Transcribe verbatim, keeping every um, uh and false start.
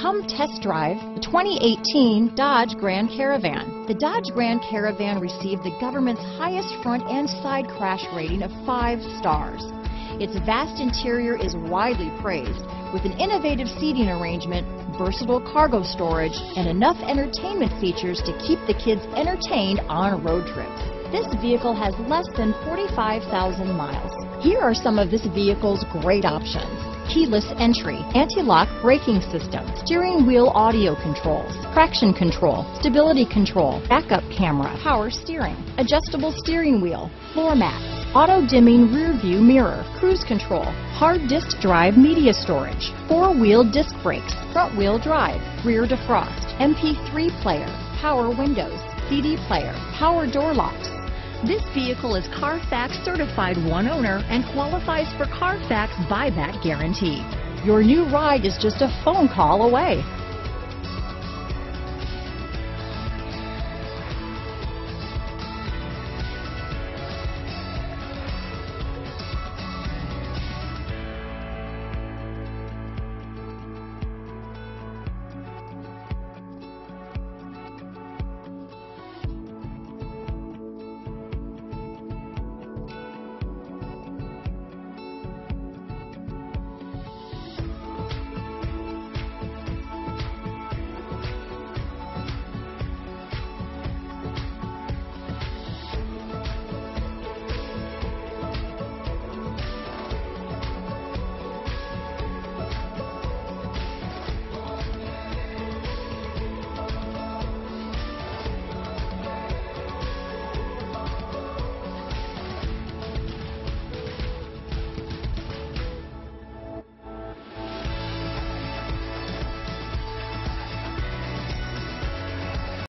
Come test drive the twenty eighteen Dodge Grand Caravan. The Dodge Grand Caravan received the government's highest front and side crash rating of five stars. Its vast interior is widely praised, with an innovative seating arrangement, versatile cargo storage, and enough entertainment features to keep the kids entertained on road trips. This vehicle has less than forty-five thousand miles. Here are some of this vehicle's great options: keyless entry, anti-lock braking system, steering wheel audio controls, traction control, stability control, backup camera, power steering, adjustable steering wheel, floor mats, auto-dimming rear-view mirror, cruise control, hard disk drive media storage, four-wheel disc brakes, front-wheel drive, rear defrost, M P three player, power windows, C D player, power door locks. This vehicle is Carfax certified one owner and qualifies for Carfax buyback guarantee. Your new ride is just a phone call away.